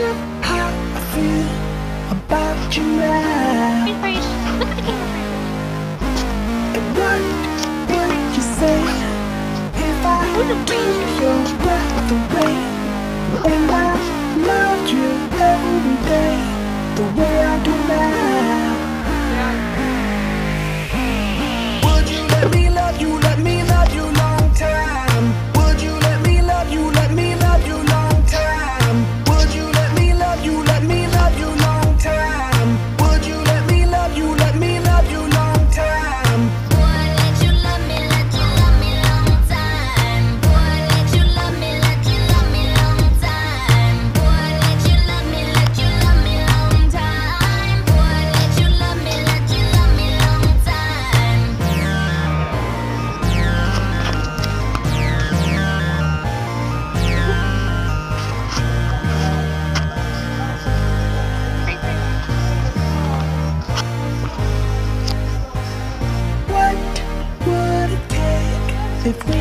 wonder how I feel about you now. It worked, what you say. If I give your breath away, and I love you every day, the way I do now. Would you let me love you, let me love you long time? Would you let me love you, let me love you long time? Would you let me love you, let me love you long time? Would you let me love you, let me love you long time? Boy, let you love me, let you love me long time. Boy, let you love me, let you love me long time. Boy, let you love me, let you love me long time. Boy, let you love me, let you love me long time. If we